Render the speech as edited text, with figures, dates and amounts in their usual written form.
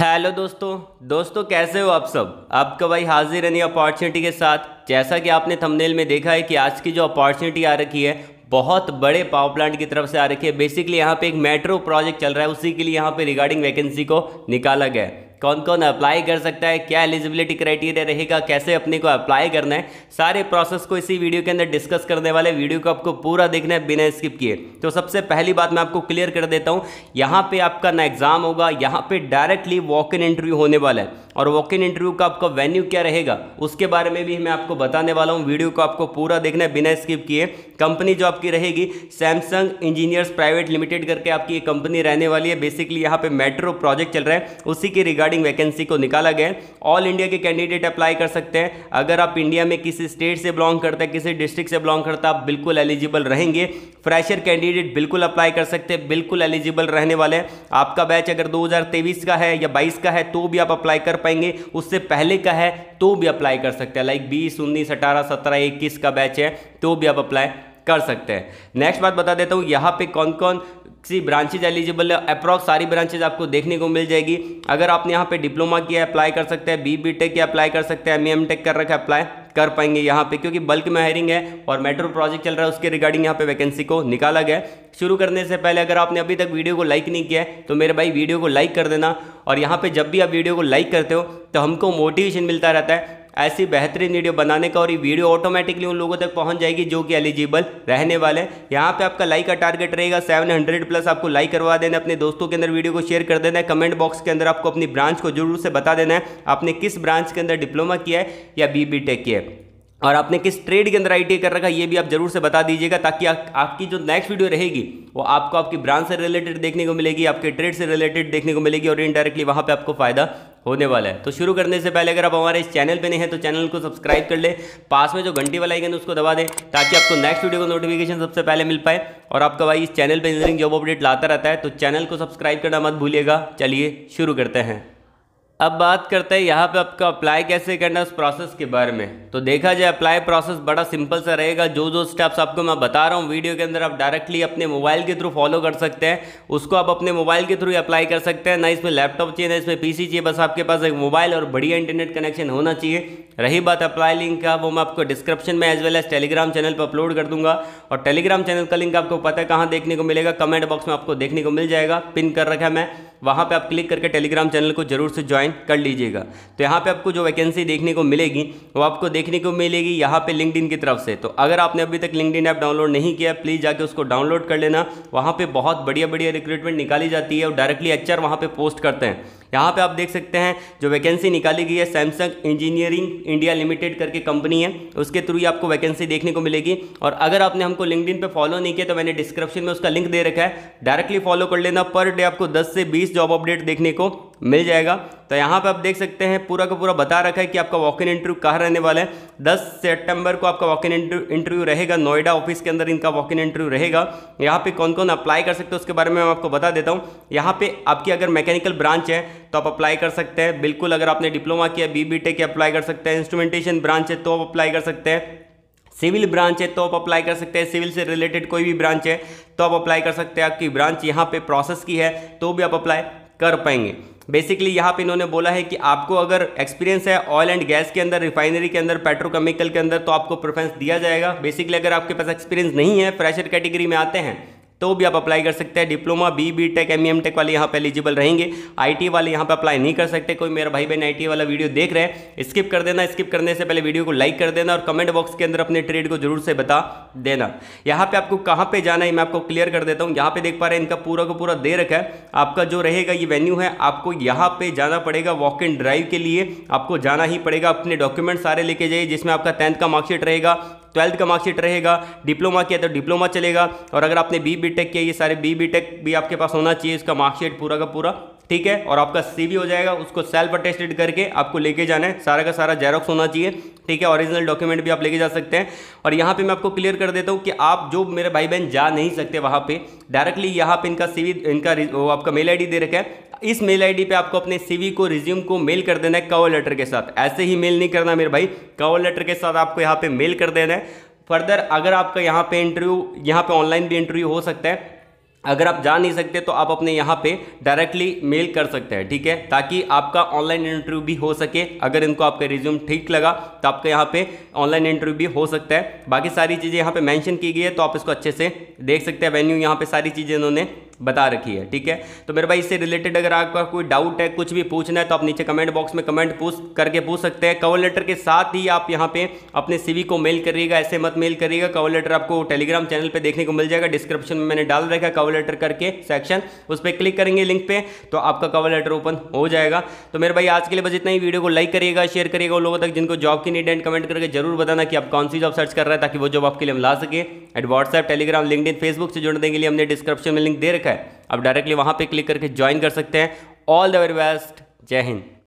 Hello दोस्तों कैसे हो आप सब। आपका भाई हाजिर है नई अपॉर्चुनिटी के साथ। जैसा कि आपने थंबनेल में देखा है कि आज की जो अपॉर्चुनिटी आ रखी है बहुत बड़े पावर प्लांट की तरफ से आ रखी है। बेसिकली यहाँ पे एक मेट्रो प्रोजेक्ट चल रहा है, उसी के लिए यहाँ पे रिगार्डिंग वैकेंसी को निकाला गया है। कौन कौन अप्लाई कर सकता है, क्या एलिजिबिलिटी क्राइटेरिया रहेगा, कैसे अपने को अप्लाई करना है, सारे प्रोसेस को इसी वीडियो के अंदर डिस्कस करने वाले। वीडियो को आपको पूरा देखना है बिना स्किप किए। तो सबसे पहली बात मैं आपको क्लियर कर देता हूँ, यहाँ पे आपका ना एग्जाम होगा, यहाँ पे डायरेक्टली वॉक इन इंटरव्यू होने वाला है। और वॉक इन इंटरव्यू का आपका वेन्यू क्या रहेगा उसके बारे में भी मैं आपको बताने वाला हूँ। वीडियो को आपको पूरा देखना है बिना स्किप किए। कंपनी जो आपकी रहेगी सैमसंग इंजीनियर्स प्राइवेट लिमिटेड करके आपकी ये कंपनी रहने वाली है। बेसिकली यहाँ पे मेट्रो प्रोजेक्ट चल रहा है, उसी के रिगार्डिंग वैकेंसी को निकाला गया है। ऑल इंडिया के कैंडिडेट अप्लाई कर सकते हैं। अगर आप इंडिया में किसी स्टेट से बिलोंग करते हैं, किसी डिस्ट्रिक्ट से बिलोंग करता है, आप बिल्कुल एलिजिबल रहेंगे। फ्रेशर कैंडिडेट बिल्कुल अप्लाई कर सकते हैं, बिल्कुल एलिजिबल रहने वाले हैं। आपका बैच अगर 2023 का है या 22 का है तो भी आप अप्लाई कर पाएंगे, उससे पहले का है तो भी अप्लाई कर सकते हैं। लाइक 20, 19, 18, 17, 21 का बैच है तो भी आप अप्लाई कर सकते हैं। नेक्स्ट बात बता देता हूँ, यहाँ पे कौन कौन सी ब्रांचेज एलिजिबल है। अप्रॉक्स सारी ब्रांचेज आपको देखने को मिल जाएगी। अगर आपने यहाँ पे डिप्लोमा किया है अप्लाई कर सकते हैं, बी टेक किया अप्लाई कर सकते हैं, एम टेक कर रखा है अप्लाई कर पाएंगे यहाँ पे, क्योंकि बल्क में हायरिंग है और मेट्रो प्रोजेक्ट चल रहा है, उसके रिगार्डिंग यहाँ पे वैकेंसी को निकाला गया है। शुरू करने से पहले अगर आपने अभी तक वीडियो को लाइक नहीं किया है तो मेरे भाई वीडियो को लाइक कर देना। और यहाँ पे जब भी आप वीडियो को लाइक करते हो तो हमको मोटिवेशन मिलता रहता है ऐसी बेहतरीन वीडियो बनाने का, और ये वीडियो ऑटोमेटिकली उन लोगों तक पहुंच जाएगी जो कि एलिजिबल रहने वाले हैं। यहाँ पे आपका लाइक का टारगेट रहेगा 700+ आपको लाइक करवा देना, अपने दोस्तों के अंदर वीडियो को शेयर कर देना है। कमेंट बॉक्स के अंदर आपको अपनी ब्रांच को जरूर से बता देना है, आपने किस ब्रांच के अंदर डिप्लोमा किया है या बी टेक किया है, और आपने किस ट्रेड के अंदर ITI कर रखा है, ये भी आप जरूर से बता दीजिएगा, ताकि आपकी जो नेक्स्ट वीडियो रहेगी वो आपको आपकी ब्रांच से रिलेटेड देखने को मिलेगी, आपके ट्रेड से रिलेटेड देखने को मिलेगी, और इनडायरेक्टली वहाँ पे आपको फायदा होने वाला है। तो शुरू करने से पहले अगर आप हमारे इस चैनल पे नहीं हैं तो चैनल को सब्सक्राइब कर ले, पास में जो घंटी वाला आइकन उसको दबा दें ताकि आपको नेक्स्ट वीडियो का नोटिफिकेशन सबसे पहले मिल पाए। और आपका भाई इस चैनल पे इंजीनियरिंग जॉब अपडेट लाता रहता है, तो चैनल को सब्सक्राइब करना मत भूलिएगा। चलिए शुरू करते हैं। अब बात करते हैं यहाँ पे आपका अप्लाई कैसे करना है उस प्रोसेस के बारे में। तो देखा जाए अप्लाई प्रोसेस बड़ा सिंपल सा रहेगा। जो जो स्टेप्स आपको मैं बता रहा हूँ वीडियो के अंदर आप डायरेक्टली अपने मोबाइल के थ्रू फॉलो कर सकते हैं, उसको आप अपने मोबाइल के थ्रू ही अप्लाई कर सकते हैं। ना इसमें लैपटॉप चाहिए, ना इसमें PC चाहिए, बस आपके पास एक मोबाइल और बढ़िया इंटरनेट कनेक्शन होना चाहिए। रही बात अप्लाई लिंक का, वो मैं आपको डिस्क्रिप्शन में as well as Telegram channel पर अपलोड कर दूंगा। और टेलीग्राम चैनल का लिंक आपको पता है कहाँ देखने को मिलेगा, कमेंट बॉक्स में आपको देखने को मिल जाएगा, पिन कर रखा है मैं, वहाँ पे आप क्लिक करके टेलीग्राम चैनल को जरूर से ज्वाइन कर लीजिएगा। तो यहाँ पे आपको जो वैकेंसी देखने को मिलेगी वो आपको देखने को मिलेगी यहाँ पे LinkedIn की तरफ से। तो अगर आपने अभी तक LinkedIn ऐप डाउनलोड नहीं किया प्लीज़ जाके उसको डाउनलोड कर लेना। वहाँ पे बहुत बढ़िया बढ़िया रिक्रूटमेंट निकाली जाती है और डायरेक्टली HR वहाँ पे पोस्ट करते हैं। यहाँ पे आप देख सकते हैं जो वैकेंसी निकाली गई है, सैमसंग इंजीनियरिंग इंडिया लिमिटेड करके कंपनी है, उसके थ्रू ही आपको वैकेंसी देखने को मिलेगी। और अगर आपने हमको LinkedIn पे फॉलो नहीं किया तो मैंने डिस्क्रिप्शन में उसका लिंक दे रखा है, डायरेक्टली फॉलो कर लेना। पर डे आपको 10 से 20 जॉब अपडेट देखने को मिल जाएगा। तो यहाँ पे आप देख सकते हैं पूरा का पूरा बता रखा है कि आपका वॉक इन इंटरव्यू कहाँ रहने वाला है। 10 सितंबर को आपका वॉक इन इंटरव्यू रहेगा, नोएडा ऑफिस के अंदर इनका वॉक इन इंटरव्यू रहेगा। यहाँ पे कौन कौन अप्लाई कर सकते हैं उसके बारे में मैं आपको बता देता हूँ। यहाँ पे आपकी अगर मैकेनिकल ब्रांच है तो आप अप्लाई कर सकते हैं बिल्कुल। अगर आपने डिप्लोमा किया बी टेक किया अप्लाई कर सकते हैं। इंस्ट्रूमेंटेशन ब्रांच है तो आप अप्लाई कर सकते हैं। सिविल ब्रांच है तो आप अप्लाई कर सकते हैं। सिविल से रिलेटेड कोई भी ब्रांच है तो आप अप्लाई कर सकते हैं। आपकी ब्रांच यहाँ पे प्रोसेस की है तो भी आप अप्लाई कर पाएंगे। बेसिकली यहाँ पे इन्होंने बोला है कि आपको अगर एक्सपीरियंस है ऑयल एंड गैस के अंदर, रिफाइनरी के अंदर, पेट्रोकेमिकल के अंदर तो आपको प्रेफरेंस दिया जाएगा। बेसिकली अगर आपके पास एक्सपीरियंस नहीं है, फ्रेशर कैटेगरी में आते हैं तो भी आप अप्लाई कर सकते हैं। Diploma B tech M tech वाले यहाँ पे एलिजिबल रहेंगे, IT वाले यहाँ पे अप्लाई नहीं कर सकते। कोई मेरा भाई बहन IT वाला वीडियो देख रहे हैं स्किप कर देना। स्किप करने से पहले वीडियो को लाइक कर देना और कमेंट बॉक्स के अंदर अपने ट्रेड को जरूर से बता देना। यहाँ पे आपको कहाँ पे जाना है मैं आपको क्लियर कर देता हूँ। यहाँ पे देख पा रहे हैं इनका पूरा का पूरा दे रखा है। आपका जो रहेगा ये वेन्यू है, आपको यहाँ पे जाना पड़ेगा। वॉक इन ड्राइव के लिए आपको जाना ही पड़ेगा। अपने डॉक्यूमेंट सारे लेके जाइए, जिसमें आपका 10th का मार्कशीट रहेगा, 12th का मार्कशीट रहेगा, डिप्लोमा किया तो डिप्लोमा चलेगा, और अगर आपने बी टेक किया ये सारे बी टेक भी आपके पास होना चाहिए, इसका मार्कशीट पूरा का पूरा, ठीक है। और आपका CV हो जाएगा, उसको सेल्फ अटेस्टेड करके आपको लेके जाना है, सारा का सारा जेरोक्स होना चाहिए, ठीक है। ओरिजिनल डॉक्यूमेंट भी आप लेके जा सकते हैं। और यहाँ पे मैं आपको क्लियर कर देता हूँ कि आप जो मेरे भाई बहन जा नहीं सकते वहाँ पे डायरेक्टली यहाँ पे इनका CV इनका वो आपका मेल ID दे रखा है। इस मेल ID पे आपको अपने CV को रिज्यूम को मेल कर देना है कवर लेटर के साथ। ऐसे ही मेल नहीं करना मेरे भाई, कवर लेटर के साथ आपको यहाँ पे मेल कर देना है। फर्दर अगर आपका यहाँ पे ऑनलाइन भी इंटरव्यू हो सकता है, अगर आप जा नहीं सकते तो आप अपने यहाँ पे डायरेक्टली मेल कर सकते हैं, ठीक है, ताकि आपका ऑनलाइन इंटरव्यू भी हो सके। अगर इनको आपका रिज्यूम ठीक लगा तो आपका यहाँ पे ऑनलाइन इंटरव्यू भी हो सकता है। बाकी सारी चीज़ें यहाँ पे मेंशन की गई है तो आप इसको अच्छे से देख सकते हैं। वेन्यू यहाँ पे सारी चीज़ें इन्होंने बता रखी है, ठीक है। तो मेरे भाई इससे रिलेटेड अगर आपका कोई डाउट है, कुछ भी पूछना है तो आप नीचे कमेंट बॉक्स में कमेंट पूछ सकते हैं। कवर लेटर के साथ ही आप यहाँ पे अपने सीवी को मेल करिएगा, ऐसे मत मेल करिएगा। कवर लेटर आपको टेलीग्राम चैनल पे देखने को मिल जाएगा, डिस्क्रिप्शन में मैंने डाल रखा है कवर लेटर करके सेक्शन, उस पर क्लिक करेंगे लिंक पे तो आपका कवर लेटर ओपन हो जाएगा। तो मेरे भाई आज के लिए बस इतना ही। वीडियो को लाइक करिएगा, शेयर करिएगा उन लोगों तक जिनको जॉब की नीड है, एंड कमेंट करके जरूर बताना कि आप कौन सी जॉब सर्च कर रहे हैं ताकि वो जॉब आपके लिए हम ला सके। And WhatsApp, Telegram, LinkedIn, Facebook से जुड़ने के लिए हमने डिस्क्रिप्शन में लिंक दे रखा है, आप डायरेक्टली वहां पे क्लिक करके ज्वाइन कर सकते हैं। ऑल द वेरी बेस्ट, जय हिंद।